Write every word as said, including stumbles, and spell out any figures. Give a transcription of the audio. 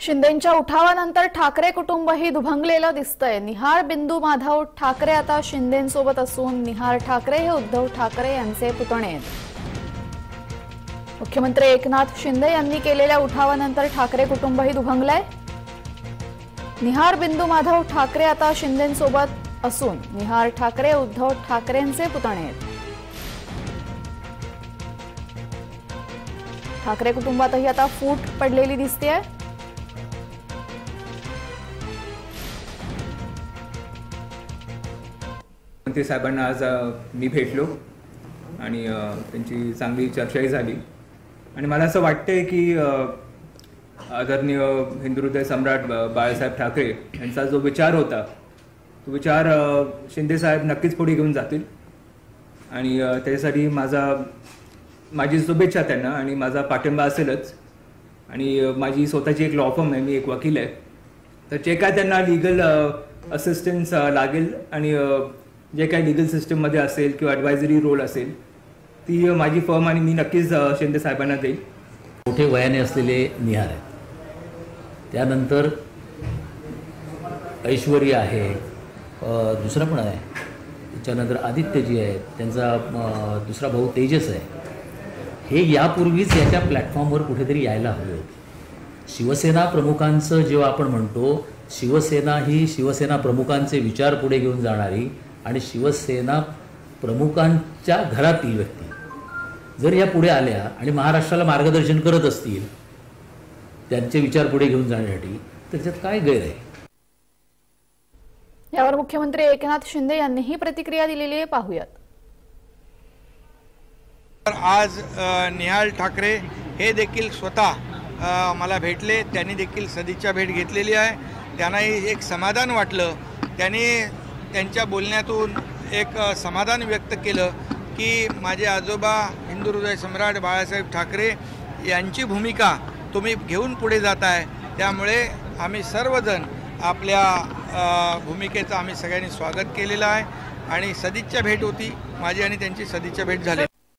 शिंदेंच्या उठावानंतर ठाकरे कुटुंबही दुभंगलेलं दिसतंय। निहार बिंदू माधव ठाकरे आता शिंदेंसोबत असून निहार ठाकरे हे उद्धव ठाकरे यांचे पुतणे आहेत। मुख्यमंत्री एकनाथ शिंदे यांनी केलेल्या उठावानंतर ठाकरे कुटुंबही दुभंगलंय। निहार बिंदू माधव ठाकरे आता शिंदेंसोबत असून निहार ठाकरे उद्धव ठाकरेंचे पुतणे आहेत। ठाकरे कुटुंबातही आता फूट पडलेली दिसतेय। मंत्री साहेबांना आज मी भेटलो आणि त्यांची चांगली चर्चाही झाली आणि मला असं वाटतंय की आदरणीय हिंदुहृदय सम्राट बाळासाहेब ठाकरे यांचा जो विचार होता तो विचार शिंदे साहेब नक्कीच पुढे घेऊन जातील आणि त्यासाठी माझा माझी शुभेच्छा त्यांना आणि माझा पाठिंबा असेलच। आणि माझी स्वतःची एक लॉ फर्म आहे, मी एक वकील आहे, तर जे काय त्यांना लीगल असिस्टन्स लागेल आणि जे काही लीगल सिस्टम मध्ये असेल किंवा ॲडवायझरी रोल असेल ती माझी फर्म आणि मी नक्कीच शिंदे साहेबांना देईन। मोठे वयाने असलेले निहार आहेत, त्यानंतर ऐश्वर्य आहे, दुसरा पण आहे, त्याच्यानंतर आदित्यजी आहेत, त्यांचा दुसरा भाऊ तेजस आहे। हे यापूर्वीच याच्या प्लॅटफॉर्मवर कुठेतरी यायला हवे होते। शिवसेना प्रमुखांचं जेव्हा आपण म्हणतो शिवसेना ही शिवसेना प्रमुखांचे विचार पुढे घेऊन जाणारी आणि शिवसेना प्रमुखांच्या घरातील व्यक्ती जर या पुढे आल्या आणि महाराष्ट्राला मार्गदर्शन करत असतील त्यांचे विचार पुढे घेऊन जाण्यासाठी त्याच्यात काय गैर आहे। यावर मुख्यमंत्री एकनाथ शिंदे यांनी ही प्रतिक्रिया दिलेली आहे, पाहूयात। आज निहाल ठाकरे हे देखील स्वतः मला भेटले, त्यांनी देखील सदिच्छा भेट घेतलेली आहे। त्यांनाही एक समाधान वाटलं, त्यांनी त्यांच्या बोलण्यातून एक समाधान व्यक्त केलं की माझे आजोबा हिंदुहृदय सम्राट बाळासाहेब ठाकरे यांची भूमिका तुम्ही घेऊन पुढे जाताय, त्यामुळे आम्ही सर्वजण आपल्या भूमिकेचं आम्ही सगळ्यांनी स्वागत केलेलं आहे आणि सदिच्छा भेट होती माझी आणि त्यांची सदिच्छा भेट झाली।